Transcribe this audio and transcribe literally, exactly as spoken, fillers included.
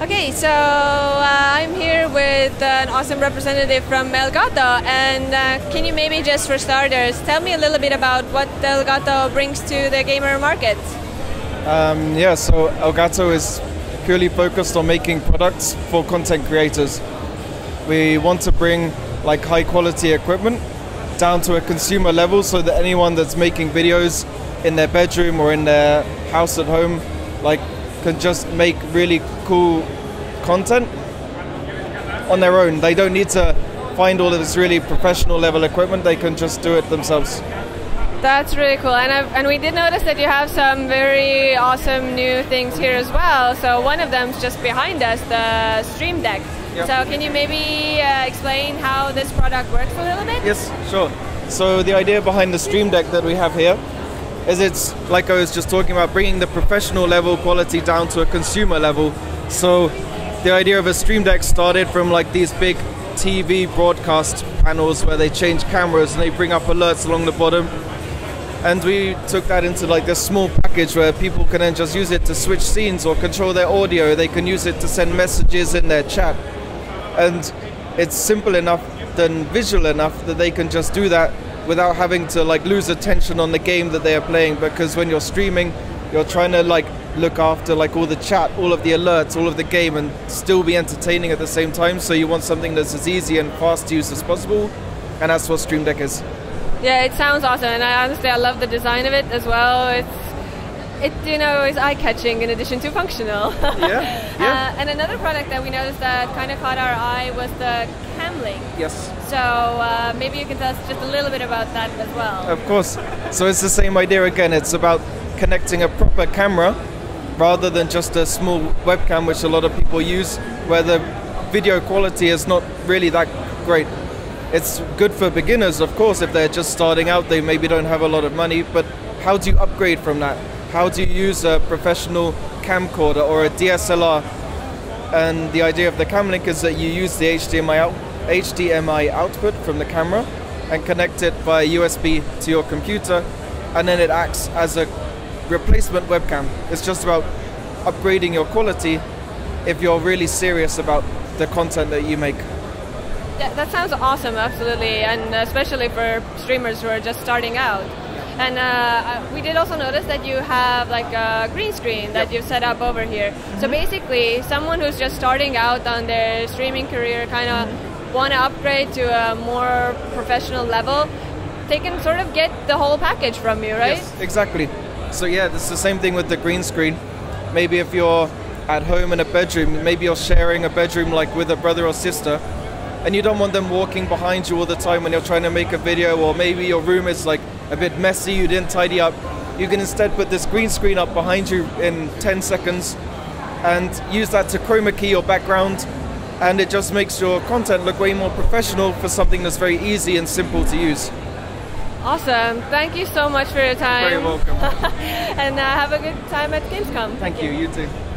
Okay, so uh, I'm here with an awesome representative from Elgato, and uh, can you maybe just for starters tell me a little bit about what Elgato brings to the gamer market? Um, yeah, so Elgato is purely focused on making products for content creators. We want to bring like high quality equipment down to a consumer level so that anyone that's making videos in their bedroom or in their house at home like can just make really cool content on their own. They don't need to find all of this really professional level equipment, they can just do it themselves. That's really cool, and, I've, and we did notice that you have some very awesome new things here as well. So one of them's just behind us, the Stream Deck. Yep. So can you maybe uh, explain how this product works a little bit? Yes, sure. So the idea behind the Stream Deck that we have here is it's, like I was just talking about, bringing the professional level quality down to a consumer level. So the idea of a Stream Deck started from like these big T V broadcast panels where they change cameras and they bring up alerts along the bottom. And we took that into like this small package where people can then just use it to switch scenes or control their audio. They can use it to send messages in their chat. And it's simple enough and visual enough that they can just do that without having to like lose attention on the game that they are playing, because when you're streaming you're trying to like look after like all the chat, all of the alerts, all of the game, and still be entertaining at the same time. So you want something that's as easy and fast to use as possible, and that's what Stream Deck is. Yeah, it sounds awesome, and I honestly I love the design of it as well. It's it you know is eye-catching in addition to functional. Yeah, yeah. Uh, and another product that we noticed that kind of caught our eye was the Cam Link. Yes. So uh, maybe you can tell us just a little bit about that as well. Of course. So it's the same idea again. It's about connecting a proper camera rather than just a small webcam, which a lot of people use, where the video quality is not really that great. It's good for beginners, of course, if they're just starting out, they maybe don't have a lot of money, but how do you upgrade from that? How do you use a professional camcorder or a D S L R? And the idea of the Cam Link is that you use the H D M I out H D M I output from the camera and connect it via U S B to your computer, and then it acts as a replacement webcam. It's just about upgrading your quality if you're really serious about the content that you make. Yeah, that sounds awesome, absolutely, and especially for streamers who are just starting out. And uh, we did also notice that you have like a green screen that yep. you've set up over here. Mm-hmm. So basically, someone who's just starting out on their streaming career kind of mm-hmm. want to upgrade to a more professional level, they can sort of get the whole package from you, right? Yes, exactly. So yeah, it's the same thing with the green screen. Maybe if you're at home in a bedroom, maybe you're sharing a bedroom like with a brother or sister, and you don't want them walking behind you all the time when you're trying to make a video, or maybe your room is like a bit messy, you didn't tidy up. You can instead put this green screen up behind you in ten seconds and use that to chroma key your background, and it just makes your content look way more professional for something that's very easy and simple to use. Awesome. Thank you so much for your time. You're very welcome. And uh, have a good time at Gamescom. Thank, Thank you. you. You too.